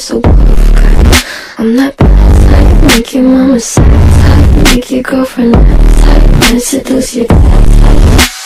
so rough. I'm not bad type, make your mama sad type, make your girlfriend laugh type, and seduce your dad type.